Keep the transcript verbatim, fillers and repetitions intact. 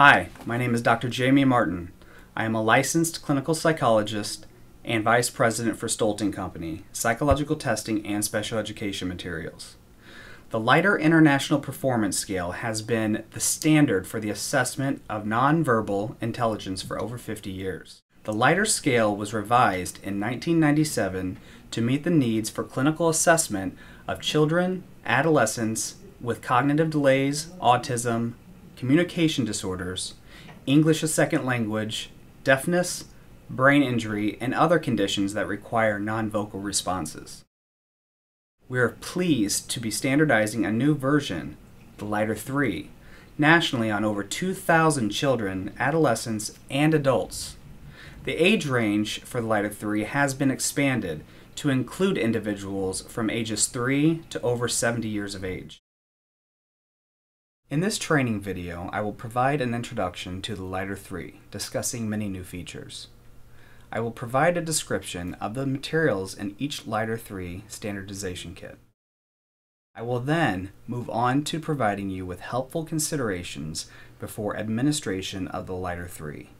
Hi, my name is Doctor Jamie Martin. I am a licensed clinical psychologist and vice president for Stoelting Company, psychological testing and special education materials. The Leiter International Performance Scale has been the standard for the assessment of nonverbal intelligence for over fifty years. The Leiter scale was revised in nineteen ninety-seven to meet the needs for clinical assessment of children, adolescents with cognitive delays, autism, communication disorders, English as second language, deafness, brain injury, and other conditions that require non-vocal responses. We are pleased to be standardizing a new version, the Leiter three, nationally on over two thousand children, adolescents, and adults. The age range for the Leiter three has been expanded to include individuals from ages three to over seventy years of age. In this training video, I will provide an introduction to the Leiter three, discussing many new features. I will provide a description of the materials in each Leiter three standardization kit. I will then move on to providing you with helpful considerations before administration of the Leiter three,